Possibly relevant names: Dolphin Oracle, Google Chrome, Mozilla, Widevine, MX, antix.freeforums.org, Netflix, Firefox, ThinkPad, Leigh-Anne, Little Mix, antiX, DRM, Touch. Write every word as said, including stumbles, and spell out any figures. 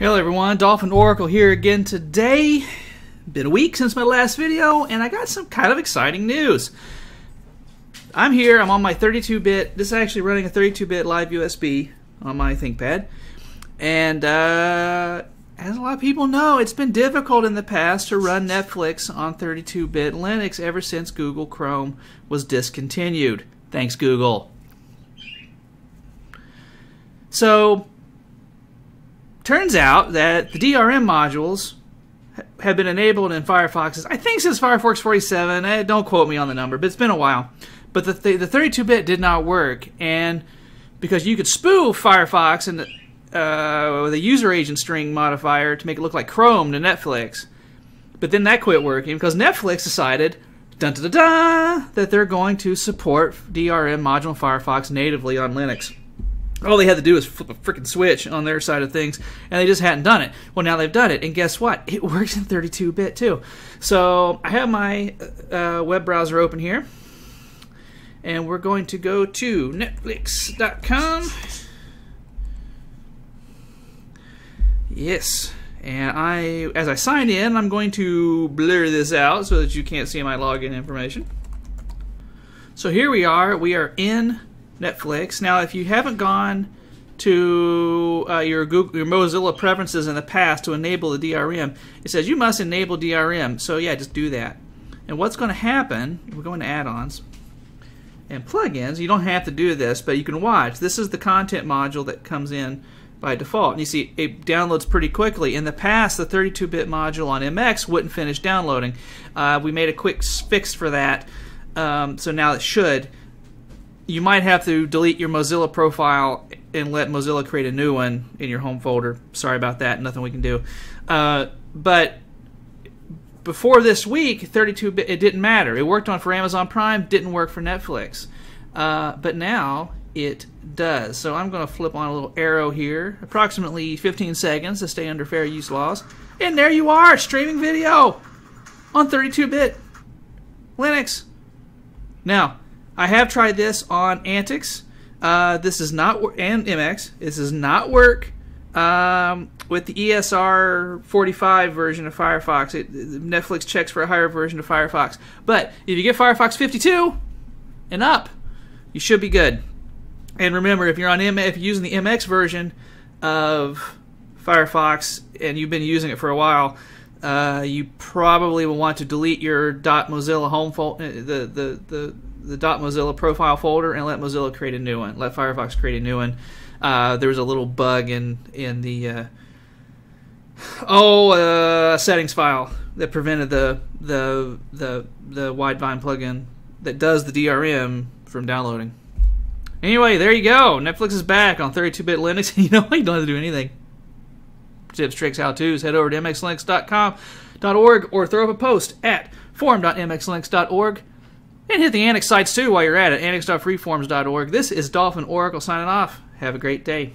Hello everyone, Dolphin Oracle here again today. Been a week since my last video and I got some kind of exciting news. I'm here, I'm on my thirty-two bit, this is actually running a thirty-two bit live U S B on my ThinkPad. And uh, as a lot of people know, it's been difficult in the past to run Netflix on thirty-two bit Linux ever since Google Chrome was discontinued. Thanks Google. So turns out that the D R M modules have been enabled in Firefox, I think since Firefox forty-seven, eh, don't quote me on the number, but it's been a while. But the thirty-two bit did not work, and because you could spoof Firefox and the, uh, with a user agent string modifier to make it look like Chrome to Netflix, but then that quit working because Netflix decided dun, dun, dun, dun, that they're going to support D R M module in Firefox natively on Linux. All they had to do is flip a freaking switch on their side of things, and they just hadn't done it. Well, now they've done it, and guess what? It works in thirty-two bit, too. So I have my uh, web browser open here, and we're going to go to netflix dot com. Yes, and I, as I sign in, I'm going to blur this out so that you can't see my login information. So here we are. We are in Netflix. Now, if you haven't gone to uh, your Google, your Mozilla preferences in the past to enable the D R M, it says you must enable D R M. So yeah, just do that. And what's going to happen, we're going to add-ons and plugins. You don't have to do this, but you can watch. This is the content module that comes in by default. And you see it downloads pretty quickly. In the past, the thirty-two bit module on M X wouldn't finish downloading. Uh, we made a quick fix for that. Um, so now it should. You might have to delete your Mozilla profile and let Mozilla create a new one in your home folder. Sorry about that. Nothing we can do. Uh, but before this week, thirty-two bit, it didn't matter. It worked on for Amazon Prime, didn't work for Netflix. Uh, but now it does. So I'm going to flip on a little arrow here, approximately fifteen seconds to stay under fair use laws. And there you are, streaming video on thirty-two bit Linux. Now, I have tried this on antix. Uh, this is not and M X. This does not work um, with the E S R forty-five version of Firefox. It, Netflix checks for a higher version of Firefox. But if you get Firefox fifty-two and up, you should be good. And remember, if you're on M if you're using the M X version of Firefox and you've been using it for a while, uh, you probably will want to delete your .mozilla home folder. The the the the .mozilla profile folder and let Mozilla create a new one. Let Firefox create a new one. Uh, there was a little bug in in the uh, oh uh, settings file that prevented the the the the Widevine plugin that does the D R M from downloading. Anyway, there you go. Netflix is back on thirty-two bit Linux. You know, you don't have to do anything. Tips, tricks, how-tos. Head over to m x linux dot com dot org or throw up a post at forum dot m x linux dot org. And hit the antix sites too while you're at it, antix dot freeforums dot org. This is Dolphin Oracle signing off. Have a great day.